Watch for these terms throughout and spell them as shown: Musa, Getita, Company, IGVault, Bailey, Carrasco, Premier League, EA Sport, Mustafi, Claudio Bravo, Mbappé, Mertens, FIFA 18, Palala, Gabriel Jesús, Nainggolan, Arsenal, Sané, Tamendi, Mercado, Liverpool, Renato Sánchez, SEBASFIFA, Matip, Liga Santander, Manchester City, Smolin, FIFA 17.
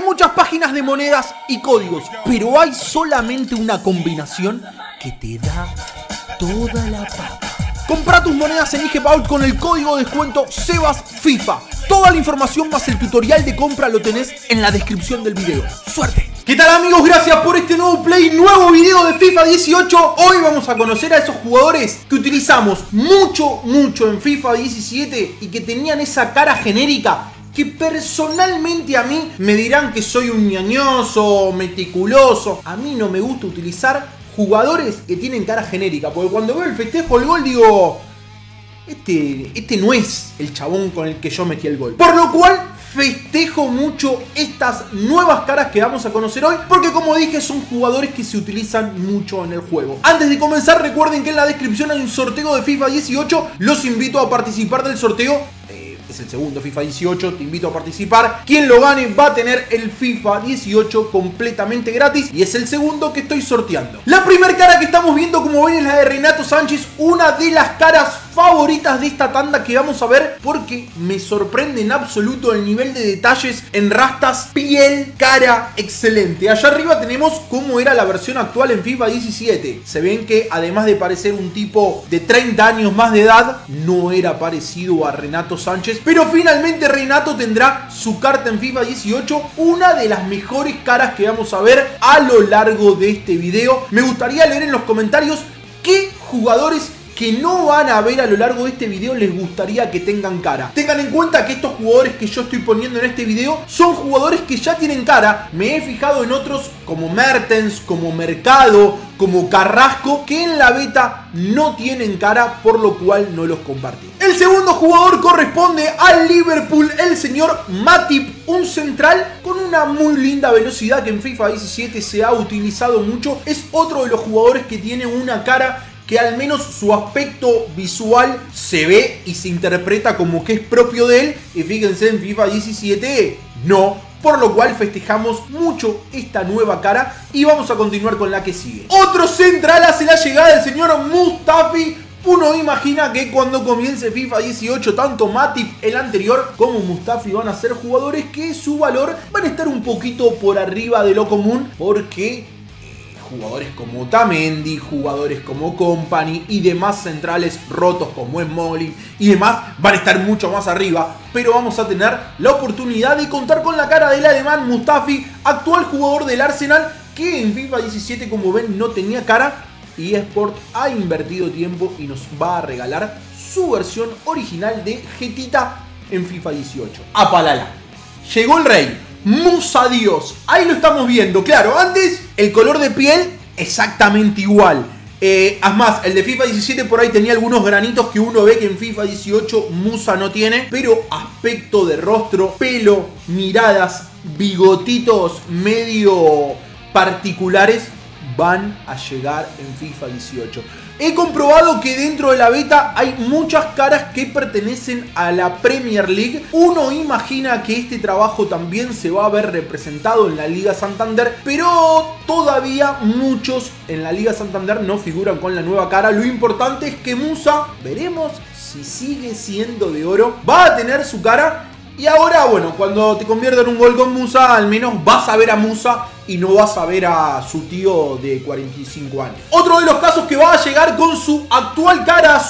Hay muchas páginas de monedas y códigos, pero hay solamente una combinación que te da toda la papa. Compra tus monedas en IGVault con el código de descuento SEBASFIFA. Toda la información más el tutorial de compra lo tenés en la descripción del video. ¡Suerte! ¿Qué tal, amigos? Gracias por este nuevo play, nuevo video de FIFA 18. Hoy vamos a conocer a esos jugadores que utilizamos mucho en FIFA 17 y que tenían esa cara genérica que personalmente a mí me dirán que soy un ñañoso, meticuloso. A mí no me gusta utilizar jugadores que tienen cara genérica, porque cuando veo el festejo, el gol, digo, este no es el chabón con el que yo metí el gol. Por lo cual festejo mucho estas nuevas caras que vamos a conocer hoy, porque como dije, son jugadores que se utilizan mucho en el juego. Antes de comenzar, recuerden que en la descripción hay un sorteo de FIFA 18. Los invito a participar del sorteo. Es el segundo FIFA 18, te invito a participar. Quien lo gane va a tener el FIFA 18 completamente gratis, y es el segundo que estoy sorteando. La primera cara que estamos viendo, como ven, es la de Renato Sánchez, una de las caras favoritas de esta tanda que vamos a ver, porque me sorprende en absoluto el nivel de detalles en rastas, piel, cara, excelente. Allá arriba tenemos cómo era la versión actual en FIFA 17. Se ven que además de parecer un tipo de 30 años más de edad, no era parecido a Renato Sánchez. Pero finalmente Renato tendrá su carta en FIFA 18, una de las mejores caras que vamos a ver a lo largo de este video. Me gustaría leer en los comentarios qué jugadores que no van a ver a lo largo de este video les gustaría que tengan cara. Tengan en cuenta que estos jugadores que yo estoy poniendo en este video son jugadores que ya tienen cara. Me he fijado en otros como Mertens, como Mercado, como Carrasco, que en la beta no tienen cara, por lo cual no los compartí. El segundo jugador corresponde al Liverpool, el señor Matip, un central con una muy linda velocidad que en FIFA 17 se ha utilizado mucho. Es otro de los jugadores que tiene una cara que al menos su aspecto visual se ve y se interpreta como que es propio de él. Y fíjense, en FIFA 17 no, por lo cual festejamos mucho esta nueva cara y vamos a continuar con la que sigue. Otro central hace la llegada del señor Mustafi. Uno imagina que cuando comience FIFA 18, tanto Matip, el anterior, como Mustafi van a ser jugadores que su valor van a estar un poquito por arriba de lo común, porque jugadores como Tamendi, jugadores como Company y demás centrales rotos como Smolin y demás van a estar mucho más arriba. Pero vamos a tener la oportunidad de contar con la cara del alemán Mustafi, actual jugador del Arsenal, que en FIFA 17, como ven, no tenía cara. Y EA Sport ha invertido tiempo y nos va a regalar su versión original de Getita en FIFA 18. A Palala. Llegó el rey. Musa Dios, ahí lo estamos viendo. Claro, antes el color de piel exactamente igual. Además, el de FIFA 17 por ahí tenía algunos granitos que uno ve que en FIFA 18 Musa no tiene. Pero aspecto de rostro, pelo, miradas, bigotitos medio particulares van a llegar en FIFA 18. He comprobado que dentro de la beta hay muchas caras que pertenecen a la Premier League. Uno imagina que este trabajo también se va a ver representado en la Liga Santander, pero todavía muchos en la Liga Santander no figuran con la nueva cara. Lo importante es que Musa, veremos si sigue siendo de oro, va a tener su cara. Y ahora, bueno, cuando te convierta en un gol con Musa, al menos vas a ver a Musa y no vas a ver a su tío de 45 años. Otro de los casos que va a llegar con su actual cara,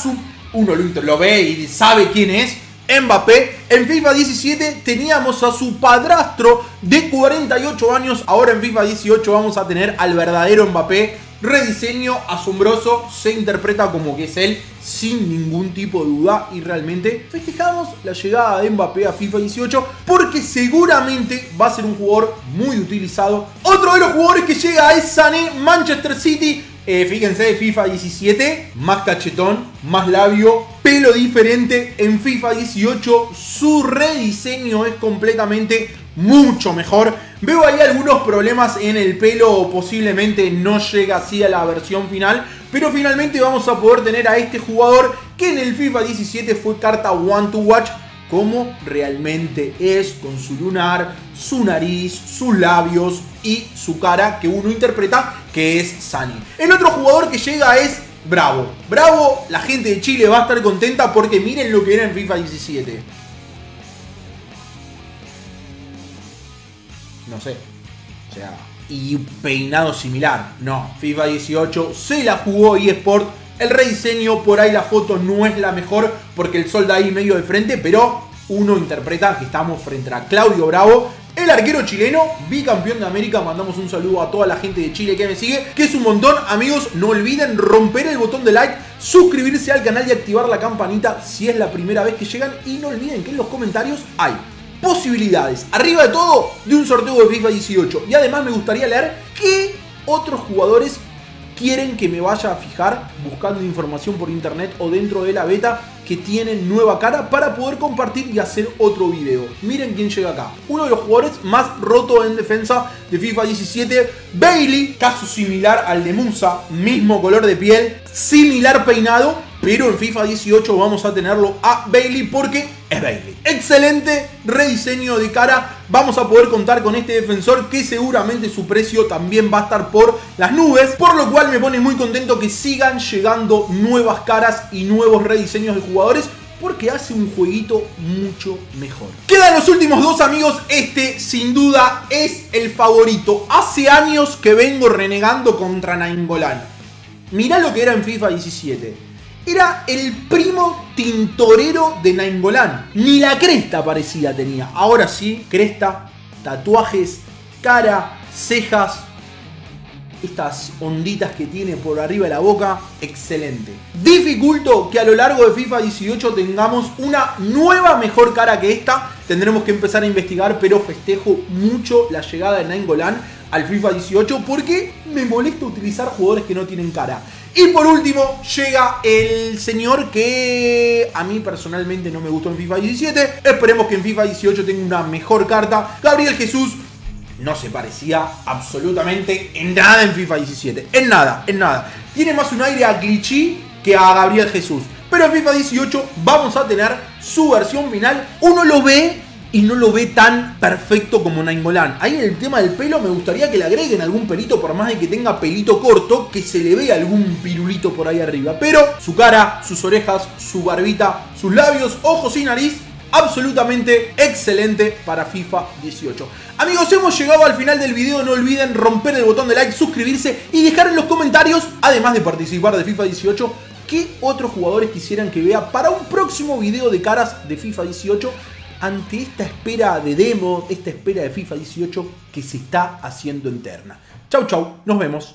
uno lo ve y sabe quién es, Mbappé. En FIFA 17 teníamos a su padrastro de 48 años, ahora en FIFA 18 vamos a tener al verdadero Mbappé. Rediseño asombroso, se interpreta como que es él sin ningún tipo de duda y realmente festejamos la llegada de Mbappé a FIFA 18 porque seguramente va a ser un jugador muy utilizado. Otro de los jugadores que llega es Sané, Manchester City. Fíjense, FIFA 17, más cachetón, más labio, pelo diferente. En FIFA 18 su rediseño es completamente mucho mejor. Veo ahí algunos problemas en el pelo, posiblemente no llega así a la versión final, pero finalmente vamos a poder tener a este jugador que en el FIFA 17 fue carta one to watch, como realmente es, con su lunar, su nariz, sus labios y su cara que uno interpreta que es Sané. El otro jugador que llega es Bravo. Bravo, la gente de Chile va a estar contenta porque miren lo que era en FIFA 17. no sé. O sea, y un peinado similar. No, FIFA 18 se la jugó EA Sport. El rediseño, por ahí la foto no es la mejor porque el sol da ahí medio de frente, pero uno interpreta que estamos frente a Claudio Bravo, el arquero chileno, bicampeón de América. Mandamos un saludo a toda la gente de Chile que me sigue, que es un montón. Amigos, no olviden romper el botón de like, suscribirse al canal y activar la campanita si es la primera vez que llegan. Y no olviden que en los comentarios hay posibilidades, arriba de todo, de un sorteo de FIFA 18. Y además me gustaría leer qué otros jugadores quieren que me vaya a fijar buscando información por internet o dentro de la beta que tienen nueva cara para poder compartir y hacer otro video. Miren quién llega acá. Uno de los jugadores más rotos en defensa de FIFA 17, Bailey, caso similar al de Musa, mismo color de piel, similar peinado, pero en FIFA 18 vamos a tenerlo a Bailey porque es Bailey. Excelente rediseño de cara. Vamos a poder contar con este defensor que seguramente su precio también va a estar por las nubes, por lo cual me pone muy contento que sigan llegando nuevas caras y nuevos rediseños de jugadores, porque hace un jueguito mucho mejor. Quedan los últimos dos, amigos. Este sin duda es el favorito. Hace años que vengo renegando contra Nainggolan. Mirá lo que era en FIFA 17. Era el primo tintorero de Nainggolan. Ni la cresta parecida tenía. Ahora sí, cresta, tatuajes, cara, cejas, estas onditas que tiene por arriba de la boca. Excelente. Dificulto que a lo largo de FIFA 18 tengamos una nueva mejor cara que esta. Tendremos que empezar a investigar, pero festejo mucho la llegada de Nainggolan al FIFA 18 porque me molesta utilizar jugadores que no tienen cara. Y por último llega el señor que a mí personalmente no me gustó en FIFA 17. Esperemos que en FIFA 18 tenga una mejor carta. Gabriel Jesús no se parecía absolutamente en nada en FIFA 17. En nada, en nada. Tiene más un aire a cliché que a Gabriel Jesús. Pero en FIFA 18 vamos a tener su versión final. Uno lo ve y no lo ve tan perfecto como Nainggolan. Ahí en el tema del pelo me gustaría que le agreguen algún pelito, por más de que tenga pelito corto, que se le vea algún pirulito por ahí arriba. Pero su cara, sus orejas, su barbita, sus labios, ojos y nariz, absolutamente excelente para FIFA 18. Amigos, hemos llegado al final del video. No olviden romper el botón de like, suscribirse y dejar en los comentarios, además de participar de FIFA 18, qué otros jugadores quisieran que vea para un próximo video de caras de FIFA 18. Ante esta espera de demo, esta espera de FIFA 18 que se está haciendo eterna. Chau, chau, nos vemos.